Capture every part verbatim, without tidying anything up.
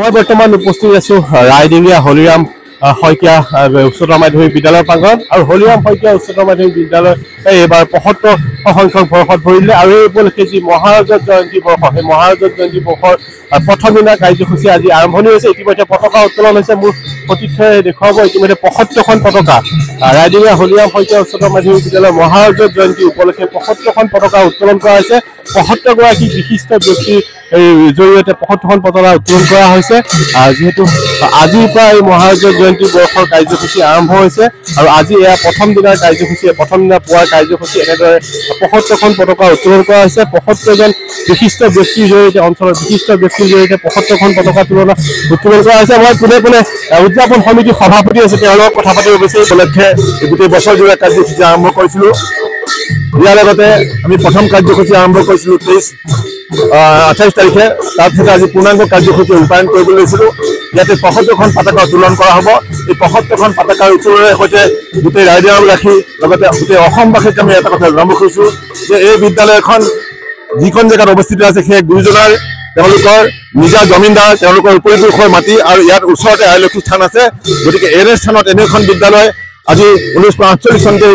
মই বৰ্তমান উপস্থিত আছো ৰায়দিঙ্গিয়া হলিৰাম শইকীয়া উচ্চতৰ মাধ্যমিক বিদ্যালয়ৰ প্ৰাংগণত আৰু হলিৰাম শইকীয়া উচ্চতৰ মাধ্যমিক বিদ্যালয় এবাৰ পঁয়সত্তৰ সংখ্যক বৰ্ষত ভৰিলে আৰু এই উপলক্ষে যি মহাৰাজত জয়ন্তী বৰ্ষ সেই মহাৰাজত জয়ন্তী বৰ্ষৰ প্ৰথম দিনা কাৰ্যসূচী আজি আৰম্ভণি হৈছে। ইতিমধ্যে পতাকা উত্তোলন হৈছে, মোৰ প্ৰতিষ্ঠাই দেখুৱাব ইতিমধ্যে পঁয়সত্তৰখন পতাকা ৰায়দিঙ্গিয়া হলিৰাম শইকীয়া উচ্চতৰ মাধ্যমিক বিদ্যালয়ৰ মহাৰাজত জয়ন্তী উপলক্ষে পঁয়সত্তৰখন পতাকা উত্তোলন কৰা হৈছে। পঁয়সত্তৰ গৰাকী বিশিষ্ট ব্যক্তি জৰিয়তে পঁয়সত্তৰখন পতাকা উত্তোলন কৰা হৈছে। যিহেতু আজিৰ পৰা এই মহাৰাজত জয়ন্তী বৰ্ষৰ কাৰ্যসূচী আৰম্ভ হৈছে আৰু আজি এয়া প্ৰথম দিনৰ কাৰ্যসূচী, প্ৰথম দিনা পুৱাৰ কাৰ্যসূচী। এনেদৰে পঁয়সত্তৰখন পতাকা উত্তোলন কৰা হৈছে। পঁয়সত্তৰজন বিশিষ্ট ব্যক্তিৰ জৰিয়তে, অঞ্চলৰ বিশিষ্ট ব্যক্তিৰ জৰিয়তে পঁয়সত্তৰখন পতাকা তুলনা উত্তোলন কৰা হৈছে। মই পোনে পোনে উদযাপন সমিতিৰ সভাপতি আছে তেওঁৰ লগত কথা পাতিব বিচাৰিছোঁ। উপলক্ষে গোটেই বছৰজোৰা এটা কাৰ্যসূচী আৰম্ভ কৰিছিলোঁ। ইয়াৰ লগতে আমি প্ৰথম কাৰ্যসূচী আৰম্ভ কৰিছিলোঁ তেইছ আঠাইছ তাৰিখে। তাৰপিছত আজি পূৰ্ণাংগ কাৰ্যসূচী ৰূপায়ণ কৰিব লৈছিলোঁ। ইয়াতে পঁয়সত্তৰখন পতাকা উত্তোলন কৰা হ'ব। এই পঁয়সত্তৰখন পতাকাৰ উত্তোলনৰ সৈতে গোটেই ৰাজ্যবাসী লগতে গোটেই অসমবাসীক আমি এটা কথা জনাব খুজিছোঁ যে এই বিদ্যালয়খন যিখন জেগাত অৱস্থিত আছে সেই গুৰুজনাৰ তেওঁলোকৰ নিজা জমিনদাৰ, তেওঁলোকৰ পৰিদৰ্শৰ মাটি আৰু ইয়াৰ ওচৰতে আয়লক্ষী স্থান আছে। গতিকে এনে স্থানত এনে এখন বিদ্যালয় আজি ঊনৈছশ আঠচল্লিছ চনতে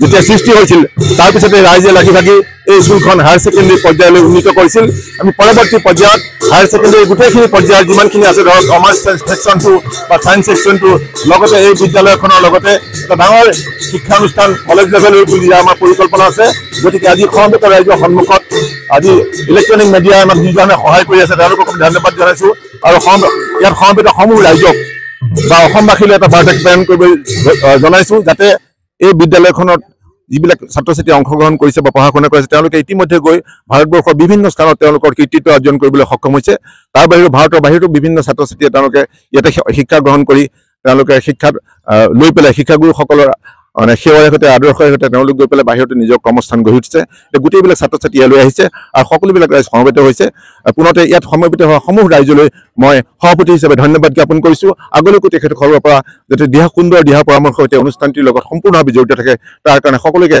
যেতিয়া সৃষ্টি হৈছিল তাৰপিছতে ৰাইজে লাগি ভাগি এই স্কুলখন হায়াৰ ছেকেণ্ডেৰী পৰ্যায়লৈ উন্নীত কৰিছিল। আমি পৰৱৰ্তী পৰ্যায়ত হায়াৰ ছেকেণ্ডেৰী গোটেইখিনি পৰ্যায়ত যিমানখিনি আছে, ধৰক কমাৰ্চ ছেকশ্যনটো বা ছায়েন্স ছেকশ্যনটো, লগতে এই বিদ্যালয়খনৰ লগতে এটা ডাঙৰ শিক্ষানুষ্ঠান কলেজ লেভেললৈ বুলি আমাৰ পৰিকল্পনা আছে। গতিকে আজি সমবেত ৰাইজৰ সন্মুখত আজি ইলেক্ট্ৰনিক মিডিয়াই আমাক যিজনে সহায় কৰি আছে তেওঁলোকক ধন্যবাদ জনাইছোঁ। আৰু ইয়াৰ সমবেতসমূহ ৰাইজক বা অসমবাসীলৈ এটা বাৰ্তা প্ৰেৰণ কৰিব জনাইছোঁ যাতে এই বিদ্যালয়খনত যিবিলাক ছাত্ৰ ছাত্ৰী অংশগ্ৰহণ কৰিছে বা পঢ়া শুনা কৰিছে তেওঁলোকে ইতিমধ্যে গৈ ভাৰতবৰ্ষৰ বিভিন্ন স্থানত তেওঁলোকৰ কৃতিত্ব অৰ্জন কৰিবলৈ সক্ষম হৈছে। তাৰ বাহিৰেও ভাৰতৰ বাহিৰতো বিভিন্ন ছাত্ৰ ছাত্ৰীয়ে তেওঁলোকে ইয়াতে শিক্ষা গ্ৰহণ কৰি তেওঁলোকে শিক্ষাত লৈ পেলাই শিক্ষাগুৰুসকলৰ মানে সেৱাৰ সৈতে আদৰ্শৰ সৈতে তেওঁলোক গৈ পেলাই বাহিৰতো নিজৰ কৰ্মস্থান গঢ়ি উঠিছে। গোটেইবিলাক ছাত্ৰ ছাত্ৰী ইয়ালৈ আহিছে আৰু সকলোবিলাক ৰাইজ সমবেত হৈছে। পুনতে ইয়াত সমবেত হোৱা সমূহ ৰাইজলৈ মই সভাপতি হিচাপে ধন্যবাদ জ্ঞাপন কৰিছোঁ। আগলৈকো তেখেতসকলৰ পৰা যাতে দিহা সুন্দৰ দিহা পৰামৰ্শ সৈতে অনুষ্ঠানটিৰ লগত সম্পূৰ্ণভাৱে জড়িত থাকে তাৰ কাৰণে সকলোকে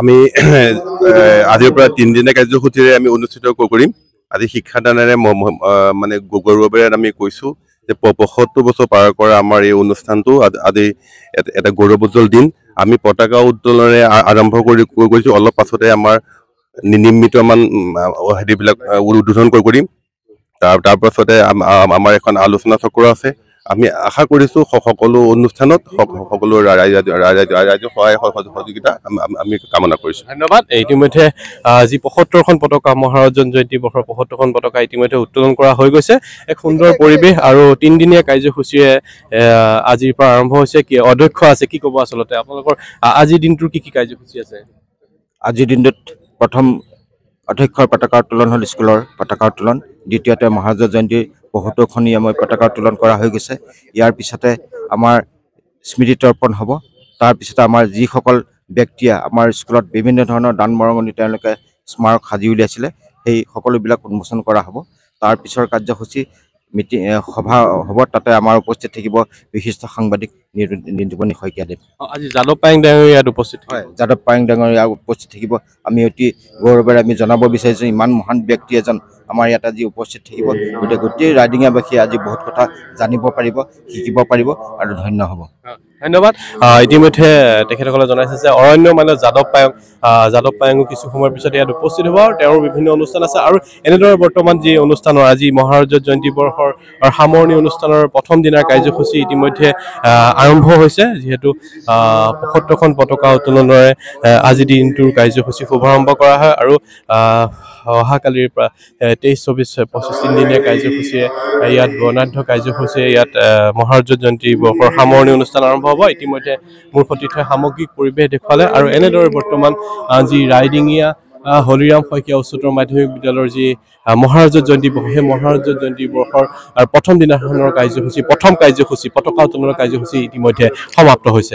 আমি আজিৰ পৰা তিনিদিনীয়া কাৰ্যসূচীৰে আমি অনুষ্ঠিত কৰিম। আজি শিক্ষাদানেৰে মানে গৌৰৱেৰে আমি কৈছোঁ যে পঁয়সত্তৰ বছৰ পাৰ কৰা আমাৰ এই অনুষ্ঠানটো আজি এটা গৌৰৱোজ্জ্বল দিন। আমি পতাকা উত্তোলনেৰে আৰম্ভ কৰি কৰিছোঁ, অলপ পাছতে আমাৰ নিৰ্মিতমান হেৰিবিলাক উদ্বোধন কৰিম। তাৰ তাৰপাছতে আমাৰ এখন আলোচনা চক্ৰ আছে। আমি আশা কৰিছোঁ সকলো অনুষ্ঠানত সকলো ৰাইজৰ সহায় সহযোগিতা আমি কামনা কৰিছোঁ। ধন্যবাদ। ইতিমধ্যে যি পঁয়সত্তৰখন পতাকা মহাৰাজত জয়ন্তী বৰ্ষৰ পঁয়সত্তৰখন পতাকা ইতিমধ্যে উত্তোলন কৰা হৈ গৈছে। এক সুন্দৰ পৰিৱেশ আৰু তিনিদিনীয়া কাৰ্যসূচীৰে আজিৰ পৰা আৰম্ভ হৈছে। কি অধ্যক্ষ আছে, কি ক'ব আচলতে আপোনালোকৰ আজিৰ দিনটোৰ কি কি কাৰ্যসূচী আছে? আজিৰ দিনটোত প্ৰথম অধ্যক্ষৰ পতাকা উত্তোলন হ'ল, স্কুলৰ পতাকা উত্তোলন। দ্বিতীয়তে মহাৰাজত জয়ন্তীৰ পঁয়সত্তৰখনীয়া মই পতাকা উত্তোলন কৰা হৈ গৈছে। ইয়াৰ পিছতে আমাৰ স্মৃতি তৰ্পণ হ'ব। তাৰপিছতে আমাৰ যিসকল ব্যক্তিয়ে আমাৰ স্কুলত বিভিন্ন ধৰণৰ দান বৰঙণি তেওঁলোকে স্মাৰক সাজি উলিয়াইছিলে সেই সকলোবিলাক উন্মোচন কৰা হ'ব। তাৰ পিছৰ কাৰ্যসূচী মিটিং সভা হ'ব, তাতে আমাৰ উপস্থিত থাকিব বিশিষ্ট সাংবাদিক নিৰুপমণি শইকীয়াদেৱ। আজি যাদৱ পায়েং ডাঙৰীয়া উপস্থিত হয়, যাদৱ পায়েং ডাঙৰীয়া উপস্থিত থাকিব। আমি অতি গৌৰৱেৰে আমি জনাব বিচাৰিছোঁ ইমান মহান ব্যক্তি এজন আমাৰ ইয়াত আজি উপস্থিত থাকিব। গতিকে গোটেই ৰাইডিঙীয়াবাসীয়ে আজি বহুত কথা জানিব পাৰিব, শিকিব পাৰিব আৰু ধন্য হ'ব। ধন্যবাদ। ইতিমধ্যে তেখেতসকলে জনাইছে যে অৰণ্য মানে যাদৱ পায়েং, যাদৱ পায়েঙো কিছু সময়ৰ পিছত ইয়াত উপস্থিত হ'ব আৰু তেওঁৰ বিভিন্ন অনুষ্ঠান আছে। আৰু এনেদৰে বৰ্তমান যি অনুষ্ঠানৰ আজি মহাৰাজত জয়ন্তী বৰ্ষৰ সামৰণি অনুষ্ঠানৰ প্ৰথম দিনাৰ কাৰ্যসূচী ইতিমধ্যে আৰম্ভ হৈছে। যিহেতু পঁয়সত্তৰখন পতাকা উত্তোলনেৰে আজিৰ দিনটোৰ কাৰ্যসূচী শুভাৰম্ভ কৰা হয় আৰু অহাকালিৰ পৰা তেইছ চৌবিছ পঁচিছ তিনিদিনীয়া কাৰ্যসূচীয়ে ইয়াত বৰ্ণাঢ্য কাৰ্যসূচীয়ে ইয়াত মহাৰাজত জয়ন্তী বৰ্ষৰ সামৰণি অনুষ্ঠান আৰম্ভ হ'ব। ইতিমধ্যে মোৰ সতীৰ্থই সামগ্ৰিক পৰিৱেশ দেখুৱালে আৰু এনেদৰে বৰ্তমান যি ৰাইডিঙীয়া হলিৰাম শইকীয়া উচ্চতৰ মাধ্যমিক বিদ্যালয়ৰ যি মহাৰাজত জয়ন্তী বহে মহাৰাজত জয়ন্তী বৰ্ষৰ প্ৰথম দিনাখনৰ কাৰ্যসূচী প্ৰথম কাৰ্যসূচী পতাকা উত্তোলনৰ কাৰ্যসূচী ইতিমধ্যে সমাপ্ত হৈছে।